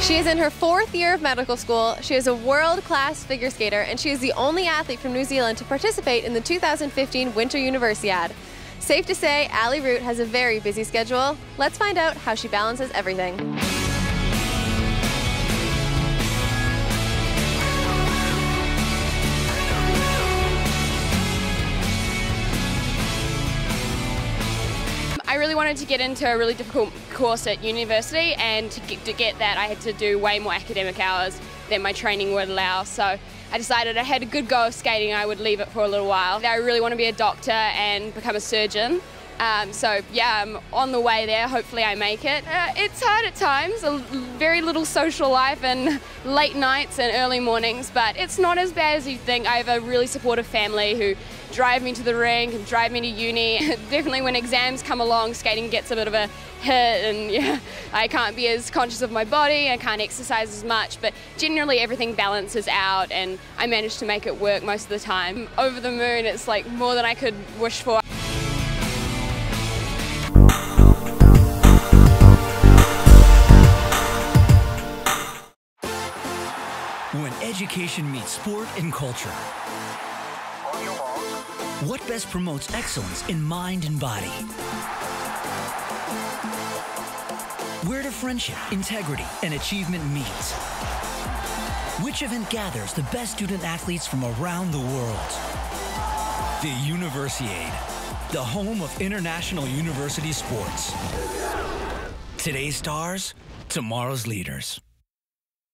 She is in her fourth year of medical school. She is a world-class figure skater, and she is the only athlete from New Zealand to participate in the 2015 Winter Universiade. Safe to say, Allie Rout has a very busy schedule. Let's find out how she balances everything. I really wanted to get into a really difficult course at university, and to get that I had to do way more academic hours than my training would allow, so I decided I had a good go of skating and I would leave it for a little while. I really want to be a doctor and become a surgeon, so yeah, I'm on the way there, hopefully I make it. It's hard at times, a very little social life and late nights and early mornings, but it's not as bad as you think. I have a really supportive family who drive me to the rink and drive me to uni. Definitely when exams come along, skating gets a bit of a hit, and yeah, I can't be as conscious of my body, I can't exercise as much, but generally everything balances out and I manage to make it work most of the time. I'm over the moon, it's like more than I could wish for. When education meets sport and culture, what best promotes excellence in mind and body? Where do friendship, integrity, and achievement meet? Which event gathers the best student athletes from around the world? The Universiade, the home of international university sports. Today's stars, tomorrow's leaders.